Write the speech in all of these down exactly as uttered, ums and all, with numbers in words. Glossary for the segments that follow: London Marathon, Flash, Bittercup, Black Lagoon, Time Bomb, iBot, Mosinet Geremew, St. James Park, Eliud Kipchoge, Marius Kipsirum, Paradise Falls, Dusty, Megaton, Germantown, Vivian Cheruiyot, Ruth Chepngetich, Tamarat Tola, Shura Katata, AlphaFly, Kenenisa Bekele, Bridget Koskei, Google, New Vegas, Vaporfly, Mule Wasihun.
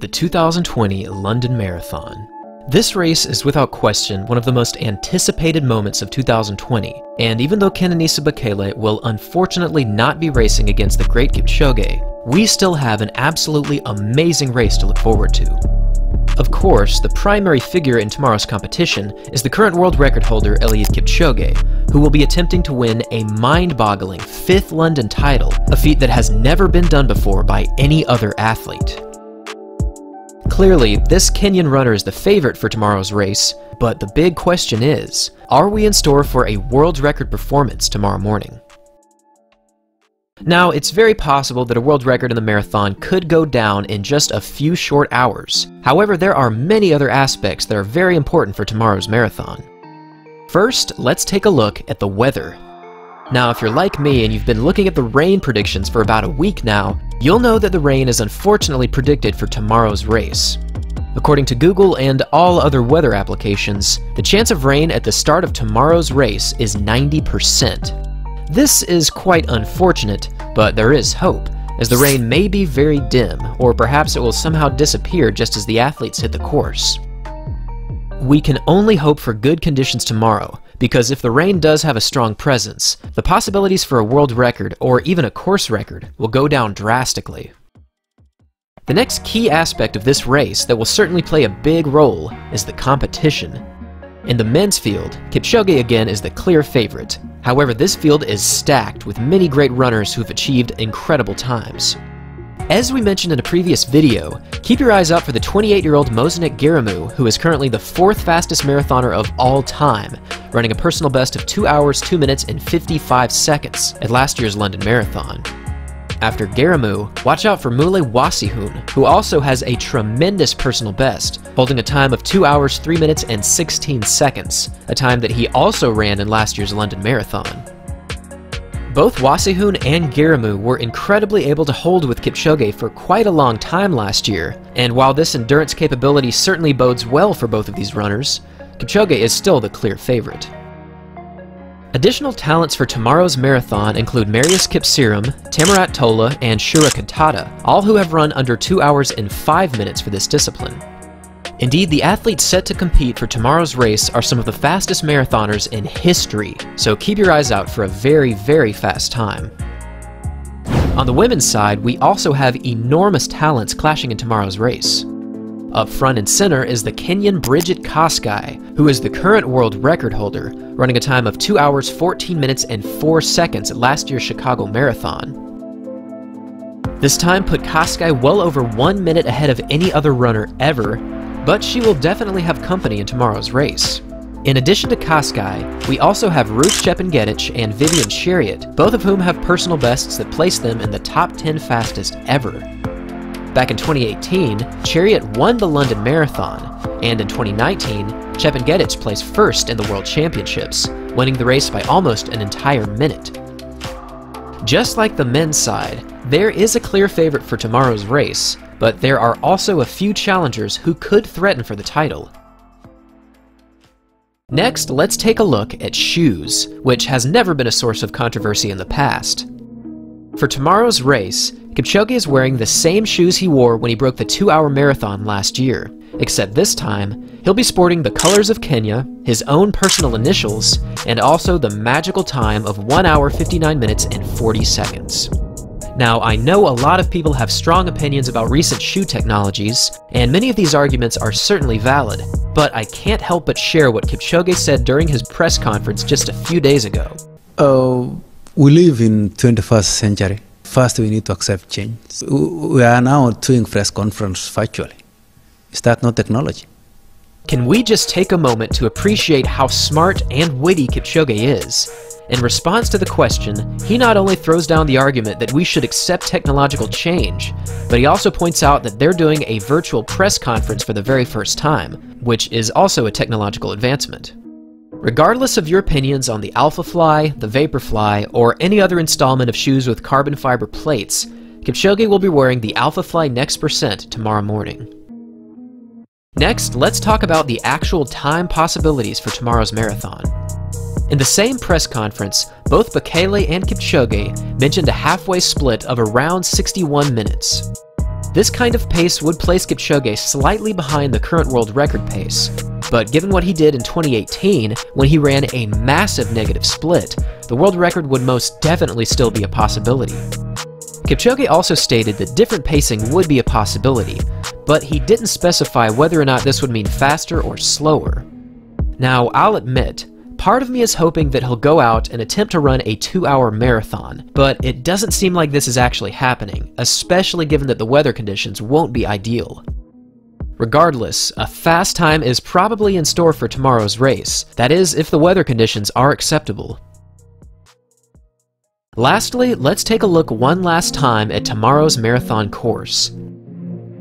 The two thousand twenty London Marathon. This race is without question one of the most anticipated moments of two thousand twenty, and even though Kenenisa Bekele will unfortunately not be racing against the great Kipchoge, we still have an absolutely amazing race to look forward to. Of course, the primary figure in tomorrow's competition is the current world record holder Eliud Kipchoge, who will be attempting to win a mind-boggling fifth London title, a feat that has never been done before by any other athlete. Clearly, this Kenyan runner is the favorite for tomorrow's race, but the big question is, are we in store for a world record performance tomorrow morning? Now, it's very possible that a world record in the marathon could go down in just a few short hours. However, there are many other aspects that are very important for tomorrow's marathon. First, let's take a look at the weather. Now, if you're like me and you've been looking at the rain predictions for about a week now, you'll know that the rain is unfortunately predicted for tomorrow's race. According to Google and all other weather applications, the chance of rain at the start of tomorrow's race is ninety percent. This is quite unfortunate, but there is hope, as the rain may be very dim, or perhaps it will somehow disappear just as the athletes hit the course. We can only hope for good conditions tomorrow, because if the rain does have a strong presence, the possibilities for a world record or even a course record will go down drastically. The next key aspect of this race that will certainly play a big role is the competition. In the men's field, Kipchoge again is the clear favorite. However, this field is stacked with many great runners who've achieved incredible times. As we mentioned in a previous video, keep your eyes out for the twenty-eight-year-old Mosinet Geremew, who is currently the fourth fastest marathoner of all time, running a personal best of two hours, two minutes, and fifty-five seconds at last year's London Marathon. After Geremew, watch out for Mule Wasihun, who also has a tremendous personal best, holding a time of two hours, three minutes, and sixteen seconds, a time that he also ran in last year's London Marathon. Both Wasihun and Geremew were incredibly able to hold with Kipchoge for quite a long time last year, and while this endurance capability certainly bodes well for both of these runners, Kipchoge is still the clear favorite. Additional talents for tomorrow's marathon include Marius Kipsirum, Tamarat Tola, and Shura Katata, all who have run under two hours and five minutes for this discipline. Indeed, the athletes set to compete for tomorrow's race are some of the fastest marathoners in history, so keep your eyes out for a very, very fast time. On the women's side, we also have enormous talents clashing in tomorrow's race. Up front and center is the Kenyan Bridget Koskei, who is the current world record holder, running a time of two hours, fourteen minutes, and four seconds at last year's Chicago Marathon. This time put Koskei well over one minute ahead of any other runner ever, but she will definitely have company in tomorrow's race. In addition to Koskei, we also have Ruth Chepngetich and Vivian Cheruiyot, both of whom have personal bests that place them in the top ten fastest ever. Back in twenty eighteen, Cheruiyot won the London Marathon, and in twenty nineteen, Chepngetich placed first in the World Championships, winning the race by almost an entire minute. Just like the men's side, there is a clear favorite for tomorrow's race, but there are also a few challengers who could threaten for the title. Next, let's take a look at shoes, which has never been a source of controversy in the past. For tomorrow's race, Kipchoge is wearing the same shoes he wore when he broke the two-hour marathon last year, except this time, he'll be sporting the colors of Kenya, his own personal initials, and also the magical time of one hour, fifty-nine minutes, and forty seconds. Now, I know a lot of people have strong opinions about recent shoe technologies, and many of these arguments are certainly valid, but I can't help but share what Kipchoge said during his press conference just a few days ago. Oh, we live in twenty-first century. First, we need to accept change. We are now doing press conference virtually. Is that not technology? Can we just take a moment to appreciate how smart and witty Kipchoge is? In response to the question, he not only throws down the argument that we should accept technological change, but he also points out that they're doing a virtual press conference for the very first time, which is also a technological advancement. Regardless of your opinions on the AlphaFly, the Vaporfly, or any other installment of shoes with carbon fiber plates, Kipchoge will be wearing the AlphaFly Next Percent tomorrow morning. Next, let's talk about the actual time possibilities for tomorrow's marathon. In the same press conference, both Bekele and Kipchoge mentioned a halfway split of around sixty-one minutes. This kind of pace would place Kipchoge slightly behind the current world record pace, but given what he did in twenty eighteen, when he ran a massive negative split, the world record would most definitely still be a possibility. Kipchoge also stated that different pacing would be a possibility, but he didn't specify whether or not this would mean faster or slower. Now, I'll admit, part of me is hoping that he'll go out and attempt to run a two-hour marathon, but it doesn't seem like this is actually happening, especially given that the weather conditions won't be ideal. Regardless, a fast time is probably in store for tomorrow's race, that is, if the weather conditions are acceptable. Lastly, let's take a look one last time at tomorrow's marathon course.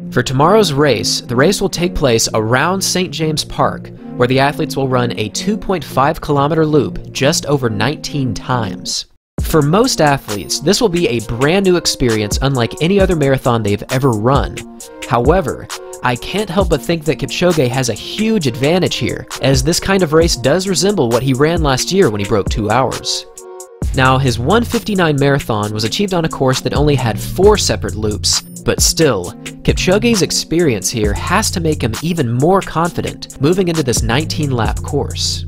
For tomorrow's race, the race will take place around Saint James Park, where the athletes will run a two point five kilometer loop just over nineteen times. For most athletes, this will be a brand new experience unlike any other marathon they've ever run. However, I can't help but think that Kipchoge has a huge advantage here, as this kind of race does resemble what he ran last year when he broke two hours. Now, his one fifty-nine marathon was achieved on a course that only had four separate loops, but still, Kipchoge's experience here has to make him even more confident moving into this nineteen lap course.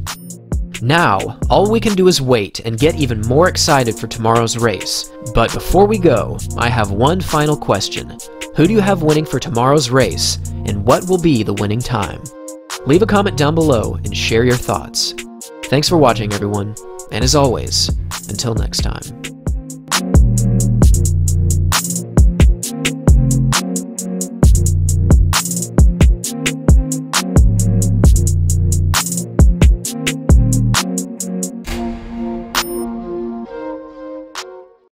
Now, all we can do is wait and get even more excited for tomorrow's race. But before we go, I have one final question. Who do you have winning for tomorrow's race, and what will be the winning time? Leave a comment down below and share your thoughts. Thanks for watching, everyone, and as always, until next time.